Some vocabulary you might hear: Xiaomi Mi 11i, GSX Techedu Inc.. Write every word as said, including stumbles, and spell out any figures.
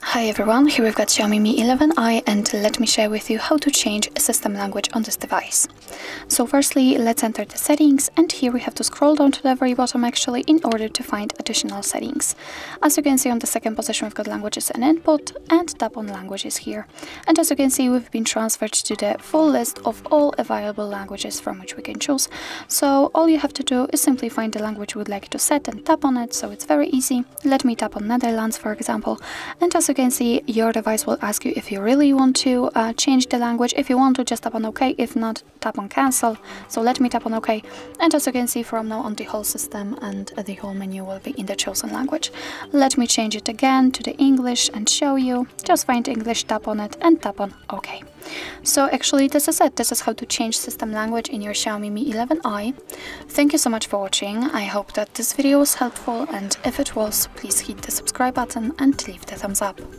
Hi everyone, here we've got Xiaomi Mi eleven i and let me share with you how to change system language on this device. So firstly, let's enter the settings, and here we have to scroll down to the very bottom actually in order to find additional settings. As you can see, on the second position we've got languages and input, and tap on languages here. And as you can see, we've been transferred to the full list of all available languages from which we can choose. So all you have to do is simply find the language you would like to set and tap on it, so it's very easy. Let me tap on Netherlands for example, and as you can see, your device will ask you if you really want to uh, change the language. If you want to, just tap on OK, if not, tap on cancel. So let me tap on OK, and as you can see, from now on the whole system and the whole menu will be in the chosen language. Let me change it again to the English and show you. Just find English, tap on it and tap on OK. So actually this is it. This is how to change system language in your Xiaomi Mi eleven i. Thank you so much for watching. I hope that this video was helpful, and if it was, please hit the subscribe button and leave the thumbs up.